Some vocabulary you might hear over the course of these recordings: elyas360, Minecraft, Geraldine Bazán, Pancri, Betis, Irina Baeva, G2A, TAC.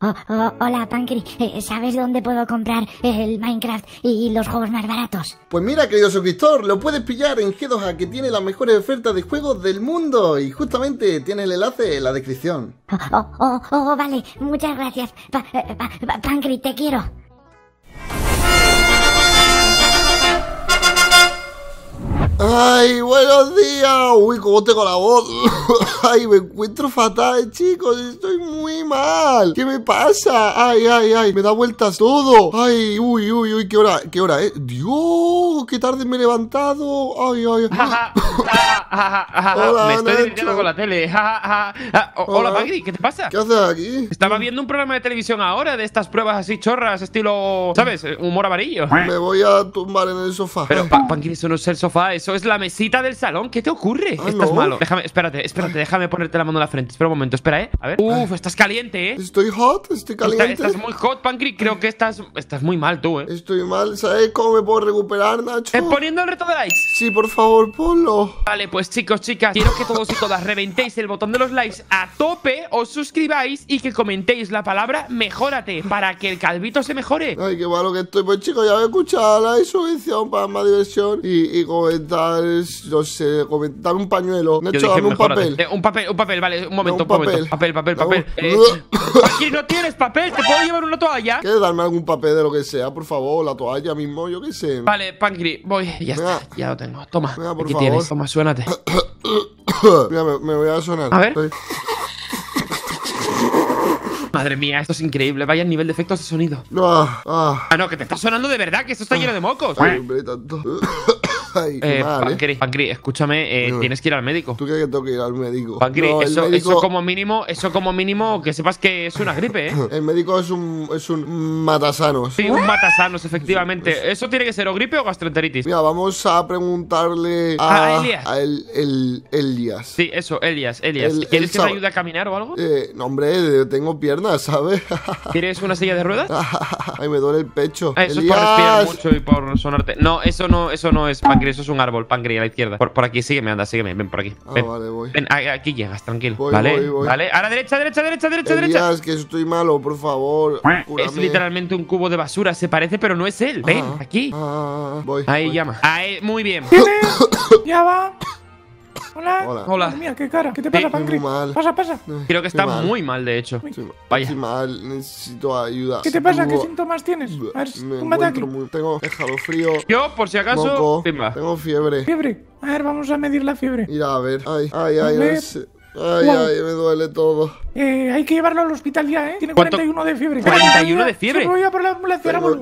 Hola, Pancri, ¿sabes dónde puedo comprar el Minecraft y los juegos más baratos? Pues mira, querido suscriptor, lo puedes pillar en G2A, que tiene las mejores ofertas de juegos del mundo. Y justamente tiene el enlace en la descripción. Vale, muchas gracias, Pancri, te quiero. ¡Ay, buenos días! ¡Uy, cómo tengo la voz! ¡Ay, me encuentro fatal, chicos! ¡Estoy muy mal! ¿Qué me pasa? ¡Ay, ay, ay! ¡Me da vueltas todo! ¡Ay, uy, uy, uy! Qué hora, eh? ¡Dios! ¡Qué tarde me he levantado! ¡Ay, ay, ay! Hola, me estoy divirtiendo con la tele. Hola, Magri, ¿qué te pasa? ¿Qué haces aquí? Estaba viendo un programa de televisión ahora de estas pruebas así chorras, estilo, ¿sabes? Humor amarillo. Me voy a tumbar en el sofá. Pero, Pancri, eso no es el sofá, eso es la mesita del salón. ¿Qué te ocurre? Estás malo. Déjame, espérate, déjame ponerte la mano en la frente. Espera un momento, espera, a ver. Uf, estás caliente, Estoy hot, estoy caliente. Estás muy hot, Pancri. Creo que estás muy mal tú, Estoy mal. ¿Sabes cómo me puedo recuperar, Nacho? Poniendo el reto de likes. Sí, por favor, ponlo. Vale, pues chicos, chicas, quiero que todos y todas reventéis el botón de los likes a tope, os suscribáis y que comentéis la palabra mejórate para que el calvito se mejore. Ay, qué malo que estoy. Pues chicos, ya voy a escuchar la subvención para más diversión y comentar. No sé, comentar un pañuelo. Nacho, dame un papel. Un papel, vale, un momento. Papel. Aquí no tienes papel, ¿te puedo llevar una toalla? ¿Quieres darme algún papel de lo que sea, por favor? La toalla mismo, yo qué sé. Vale, Pancri, voy, ya está, ya lo tengo. Toma, venga, por aquí favor. Tienes, toma, suénate. Mira, me voy a sonar. A ver. Madre mía, esto es increíble. Vaya el nivel de efectos de sonido. No, que te está sonando de verdad, que esto está lleno de mocos. Ay, hombre, tanto. Ay, mal, Pancri, escúchame, tienes que ir al médico. ¿Tú crees que tengo que ir al médico? Pancri, no, médico... eso como mínimo que sepas que es una gripe, El médico es un matasanos. Sí, un matasanos, efectivamente. Eso tiene que ser o gripe o gastroenteritis. Mira, vamos a preguntarle a Elías. Elías. Sí, eso, Elías. ¿Quieres que te ayude a caminar o algo? No, hombre, tengo piernas, ¿sabes? ¿Quieres una silla de ruedas? Ay, me duele el pecho. Eso es por respirar mucho y por sonarte. No, eso no es, Pancri, eso es un árbol, Pancri, a la izquierda. Por aquí, sígueme, anda, sígueme, ven por aquí. Ven, vale, voy. Ven, aquí llegas, tranquilo. Voy. Vale, ahora derecha. Elías, que estoy malo, por favor. Cúrame. Es literalmente un cubo de basura, se parece, pero no es él. Ven, aquí. Voy. Ahí llama. Ahí, muy bien. Ya va. Hola. Madre mía, qué cara. ¿Qué te pasa, Pancri? Pasa. Creo que está muy mal, de hecho. Vaya. Estoy mal, necesito ayuda. ¿Qué te pasa? ¿Qué síntomas tienes? A ver, túmbate aquí. Tengo escalofrío. Yo, por si acaso, tengo fiebre. ¿Fiebre? A ver, vamos a medir la fiebre. Mira, a ver. Ay, no sé. Ay, me duele todo. Hay que llevarlo al hospital ya, Tiene 41 de fiebre. ¿41 de fiebre? Voy a por la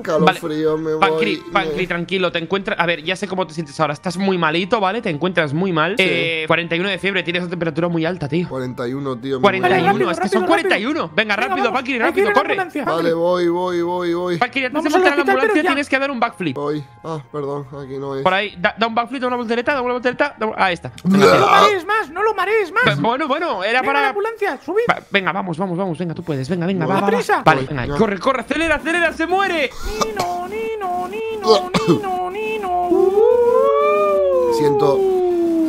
calofrío, me voy. Pancri, tranquilo, te encuentras... A ver, ya sé cómo te sientes ahora. Estás muy malito, ¿vale? Te encuentras muy mal. 41 de fiebre, tienes una temperatura muy alta, tío. 41, tío. 41, es que son 41. Venga, rápido, Pancri, rápido, corre. Vale, voy. Pancri, antes de montar a la ambulancia tienes que dar un backflip. Voy. Ah, perdón, aquí no es. Por ahí, da un backflip, da una voltereta. Ahí está. No lo marees más. Bueno, era para la ambulancia, subid. Venga, vamos, venga, tú puedes, venga, va, prisa. Vale, venga, corre, acelera, se muere. Nino.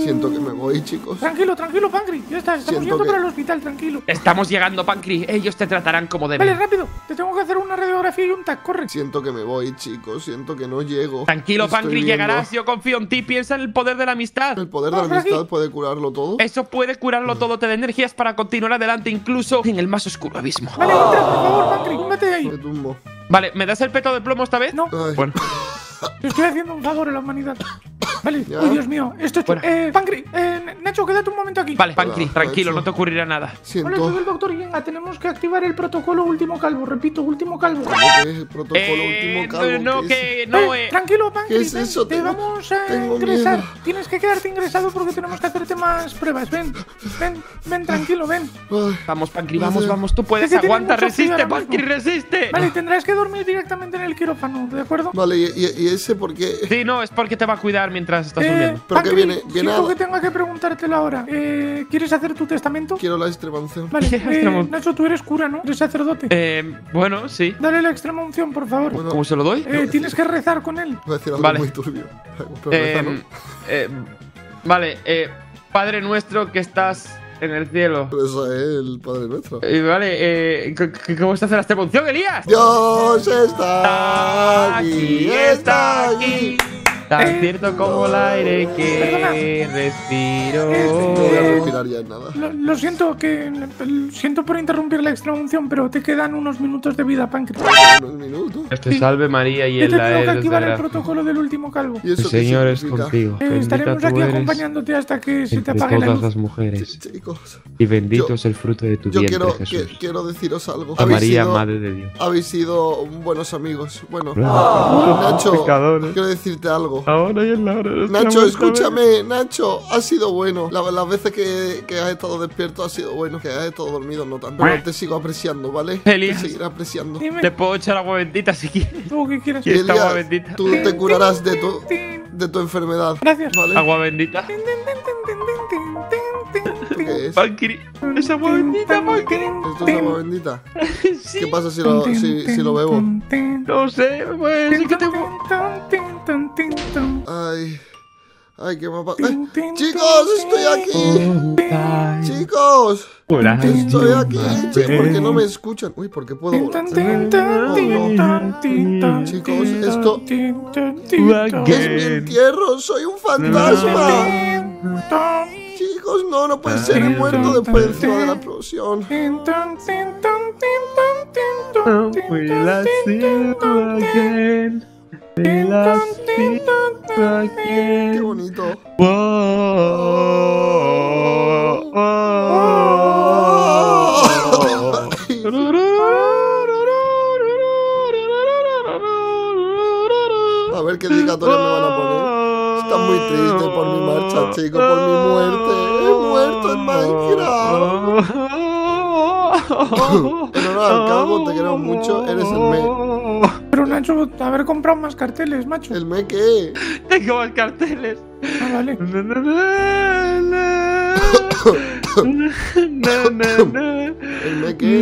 Siento que me voy, chicos. Tranquilo, Pancri. Ya está, estamos yendo para el hospital, tranquilo. Estamos llegando, Pancri. Ellos te tratarán como deben. Vale, rápido. Te tengo que hacer una radiografía y un TAC, corre. Siento que me voy, chicos. Siento que no llego. Tranquilo, Pancri, llegarás. Yo confío en ti. Piensa en el poder de la amistad. El poder de la amistad puede curarlo todo. Eso puede curarlo todo. Te da energías para continuar adelante, incluso en el más oscuro abismo. Vale, entra, por favor, Pancri. Túmbate de ahí. Me tumbo. Vale, ¿me das el peto de plomo esta vez? No. Ay. Bueno. Te estoy haciendo un favor a la humanidad. Vale, uy, Dios mío, esto es Pancri, Nacho, quédate un momento aquí. Vale, Pancri, tranquilo, Nacho. No te ocurrirá nada. Hola, soy el doctor Yenga, tenemos que activar el protocolo último calvo. Repito, último calvo. ¿Qué es el protocolo último calvo? Tranquilo, Pancri, ¿qué es eso? Te vamos a ingresar. Miedo. Tienes que quedarte ingresado porque tenemos que hacerte más pruebas. Ven, tranquilo, ven. Vamos, Pancri, vamos, tú puedes, aguanta, resiste, Pancri, resiste. Vale, tendrás que dormir directamente en el quirófano, ¿de acuerdo? Vale, ¿y ese por qué? Sí, no, es porque te va a cuidar mientras estás durmiendo. ¿Pero qué viene algo que tenga que preguntártelo ahora? ¿Quieres hacer tu testamento? Quiero la extrema unción. Vale, Nacho, tú eres cura, ¿no? Eres sacerdote. Bueno, sí. Dale la extrema unción, por favor. Bueno, ¿cómo se lo doy? Tienes que rezar con él. Voy a decir algo muy turbio. Pero vale, Padre nuestro que estás en el cielo. Eso es el Padre Nuestro. Vale, ¿cómo se hace la extremunción, Elías? Dios está aquí, está aquí. Tan cierto como el aire que respiro. No voy a respirar ya en nada. Lo siento, siento por interrumpir la extramunción, pero te quedan unos minutos de vida, Pancreas. ¿Unos minutos? Te salve María y el la tengo que activar el protocolo del último calvo. El Señor es contigo. Estaremos aquí acompañándote hasta que se te apague la luz. Todas las mujeres. Chicos. Y bendito es el fruto de tu vientre, Jesús. Quiero deciros algo. A María, Madre de Dios. Habéis sido buenos amigos. Bueno, Nacho, quiero decirte algo. Ahora y en la hora. Nacho, escúchame, Nacho, ha sido bueno. Las veces que has estado despierto ha sido bueno. Que has estado dormido no tanto. Pero te sigo apreciando, ¿vale? Elías, te seguiré apreciando. Dime. Te puedo echar agua bendita si quieres. ¿Tú qué quieres? Elías, agua bendita. Tú te curarás de tu enfermedad. Gracias. ¿Vale? Agua bendita. ¿Qué es? Valkyrie. Es agua bendita, Valkyrie. ¿Esto es agua bendita? Sí. ¿Qué pasa si lo bebo? No sé, pues es que tengo... Ay, ay, qué mapa. Chicos, estoy aquí. Chicos, estoy aquí. ¿Por qué no me escuchan? Uy, ¿por qué puedo volar? No. Chicos, esto es mi entierro. Soy un fantasma. Chicos, no puede ser. He muerto después de la explosión. Qué bonito. A ver qué dedicatoria me van a poner. Está muy triste por mi marcha, chicos, por mi muerte. He muerto en Minecraft. Pero nada, Calvo, te queremos mucho. Eres el mejor. Pero Nacho, haber comprado más carteles, macho. ¿El me qué? Tengo más carteles. Ah, vale. ¿El me qué?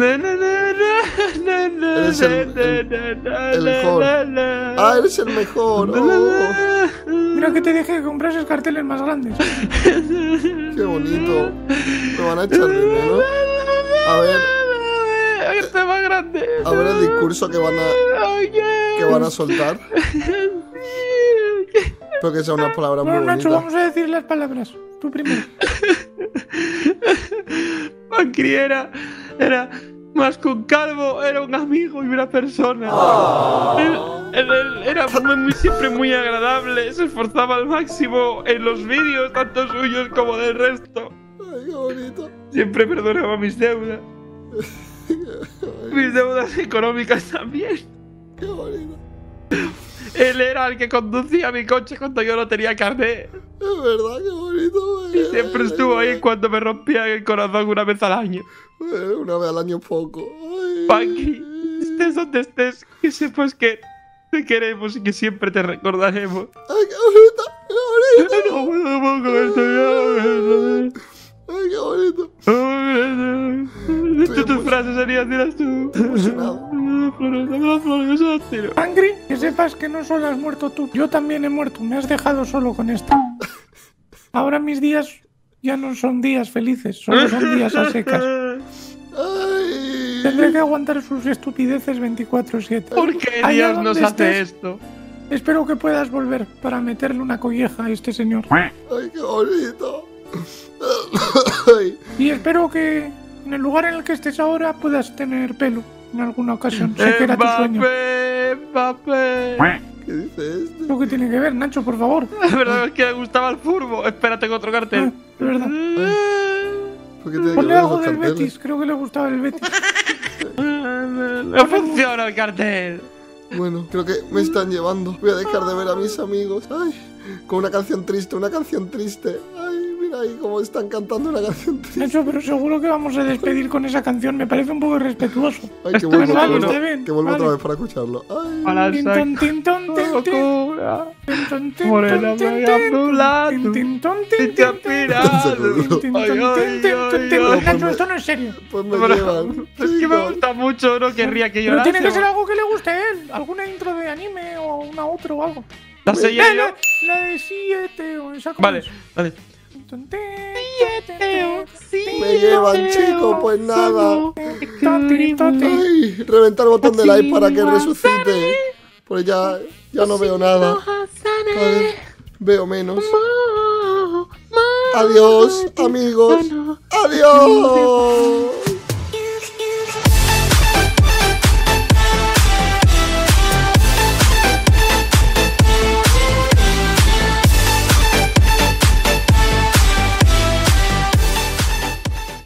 Eres el mejor. Ah, eres el mejor. Oh. Mira que te dije que comprases carteles más grandes. Qué bonito. Me van a echar dinero. A ver. Este más grande. A ver el discurso que van a soltar. Espero que sea unas palabras muy bonitas. Nacho, vamos a decir las palabras. Tú primero. Pancri era más que un calvo, era un amigo y una persona. Él era siempre muy agradable, se esforzaba al máximo en los vídeos, tanto suyos como del resto. Ay, qué bonito. Siempre perdonaba mis deudas. Mis deudas económicas también. Qué bonito. Él era el que conducía mi coche cuando yo no tenía carnet. Es verdad, qué bonito. Y siempre estuvo ahí cuando me rompía el corazón una vez al año. Una vez al año poco. Panky, estés donde estés, que sepas que te queremos y que siempre te recordaremos. Ay, qué bonito, qué bonito. No puedo con esto ya. Ay, qué bonito. Tus frases serían, dirás tú. Angry, que sepas que no solo has muerto tú. Yo también he muerto. Me has dejado solo con esto. Ahora mis días ya no son días felices. Solo son días a secas. Ay. Tendré que aguantar sus estupideces 24/7. ¿Por qué Dios nos hace esto? Espero que puedas volver para meterle una colleja a este señor. Ay, qué bonito. Y espero que en el lugar en el que estés ahora puedas tener pelo en alguna ocasión. Sé que era tu sueño. ¿Qué dice este? Lo que tiene que ver, Nacho, por favor. La verdad es que le gustaba el furbo. Espérate con otro cartel. Es verdad. Ponle algo del Betis. Creo que le gustaba el Betis. No funciona el cartel. Bueno, creo que me están llevando. Voy a dejar de ver a mis amigos. Ay, con una canción triste, una canción triste. Ay. Ahí como están cantando una canción triste. Nacho, pero seguro que vamos a despedir con esa canción. Me parece un poco irrespetuoso. Ay, que vuelvo otra vez para escucharlo. Ay, Nacho, esto no es serio. Pues me llevan. Es que me gusta mucho, no querría que llorase. Pero tiene que ser algo que le guste a él. Alguna intro de anime o una otra o algo. La de 7 o esa cosa. Vale. Tontín. Me llevan, chicos, pues nada. Ay, reventar el botón de like para que resucite. Pues ya no veo nada. Vale, veo menos. Adiós, amigos. Adiós.